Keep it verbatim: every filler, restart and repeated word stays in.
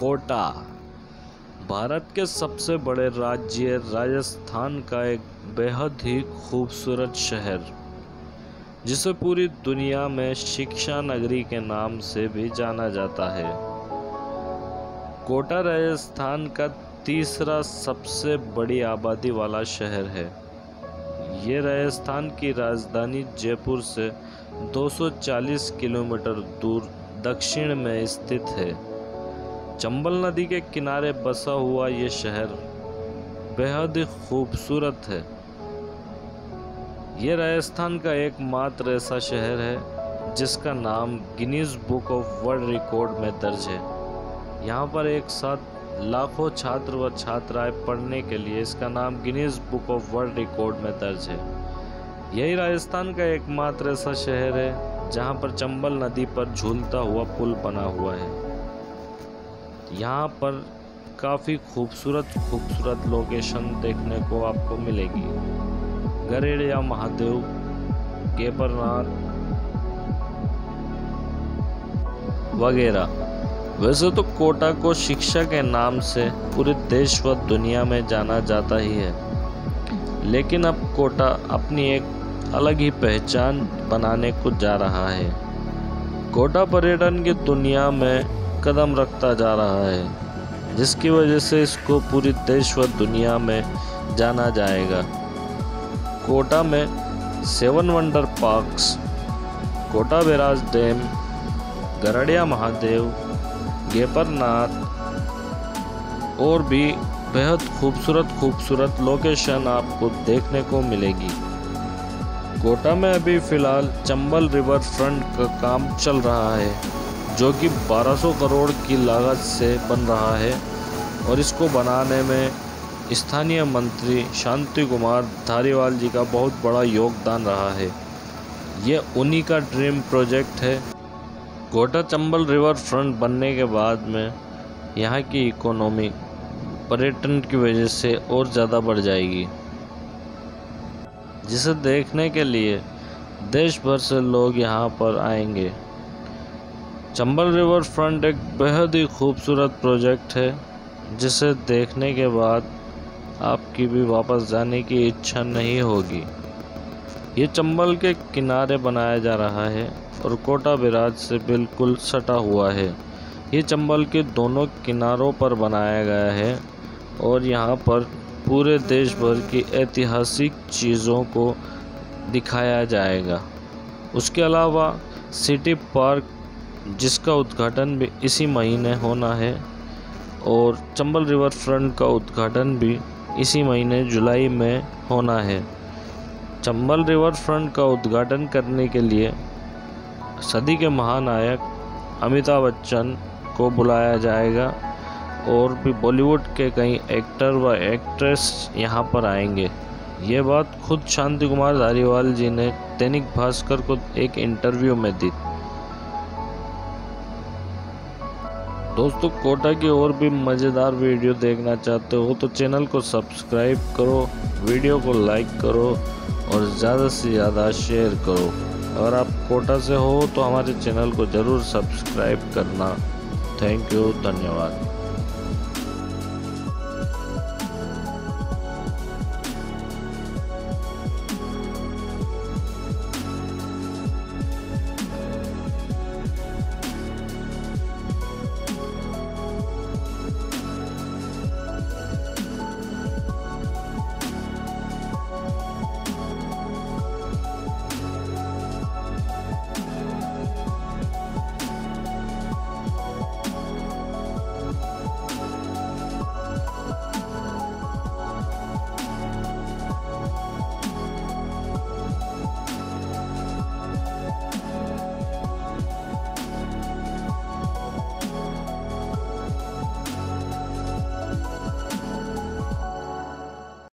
कोटा भारत के सबसे बड़े राज्य राजस्थान का एक बेहद ही खूबसूरत शहर, जिसे पूरी दुनिया में शिक्षा नगरी के नाम से भी जाना जाता है। कोटा राजस्थान का तीसरा सबसे बड़ी आबादी वाला शहर है। ये राजस्थान की राजधानी जयपुर से दो सौ चालीस किलोमीटर दूर दक्षिण में स्थित है। चंबल नदी के किनारे बसा हुआ ये शहर बेहद ही खूबसूरत है। ये राजस्थान का एकमात्र ऐसा शहर है जिसका नाम Guinness book of world record में दर्ज है। यहाँ पर एक साथ लाखों छात्र व छात्राएं पढ़ने के लिए इसका नाम Guinness book of world record में दर्ज है। यही राजस्थान का एकमात्र ऐसा शहर है जहाँ पर चंबल नदी पर झूलता हुआ पुल बना हुआ है। यहाँ पर काफ़ी खूबसूरत खूबसूरत लोकेशन देखने को आपको मिलेगी। गरड़िया महादेव, केपरनाथ वगैरह। वैसे तो कोटा को शिक्षा के नाम से पूरे देश व दुनिया में जाना जाता ही है, लेकिन अब कोटा अपनी एक अलग ही पहचान बनाने को जा रहा है। कोटा पर्यटन की दुनिया में कदम रखता जा रहा है, जिसकी वजह से इसको पूरे देश व दुनिया में जाना जाएगा। कोटा में seven wonder parks, Kota barrage dam, Garadia Mahadev, Geparnath और भी बेहद खूबसूरत खूबसूरत लोकेशन आपको देखने को मिलेगी। कोटा में अभी फ़िलहाल चंबल रिवर फ्रंट का काम चल रहा है, जो कि बारह सौ करोड़ की लागत से बन रहा है और इसको बनाने में स्थानीय मंत्री शांति कुमार धारीवाल जी का बहुत बड़ा योगदान रहा है। ये उन्हीं का ड्रीम प्रोजेक्ट है। कोटा चंबल रिवर फ्रंट बनने के बाद में यहाँ की इकोनॉमी पर्यटन की वजह से और ज़्यादा बढ़ जाएगी, जिसे देखने के लिए देश भर से लोग यहाँ पर आएंगे। चंबल रिवर फ्रंट एक बेहद ही खूबसूरत प्रोजेक्ट है, जिसे देखने के बाद आपकी भी वापस जाने की इच्छा नहीं होगी। ये चंबल के किनारे बनाया जा रहा है और कोटा बैराज से बिल्कुल सटा हुआ है। ये चंबल के दोनों किनारों पर बनाया गया है और यहाँ पर पूरे देश भर की ऐतिहासिक चीज़ों को दिखाया जाएगा। उसके अलावा सिटी पार्क, जिसका उद्घाटन भी इसी महीने होना है, और चंबल रिवर फ्रंट का उद्घाटन भी इसी महीने जुलाई में होना है। चंबल रिवर फ्रंट का उद्घाटन करने के लिए सदी के महानायक अमिताभ बच्चन को बुलाया जाएगा और भी बॉलीवुड के कई एक्टर व एक्ट्रेस यहाँ पर आएंगे। ये बात खुद शांति कुमार धारीवाल जी ने दैनिक भास्कर को एक इंटरव्यू में दी। दोस्तों, कोटा की और भी मज़ेदार वीडियो देखना चाहते हो तो चैनल को सब्सक्राइब करो, वीडियो को लाइक करो और ज़्यादा से ज़्यादा शेयर करो। अगर आप कोटा से हो तो हमारे चैनल को ज़रूर सब्सक्राइब करना। थैंक यू, धन्यवाद।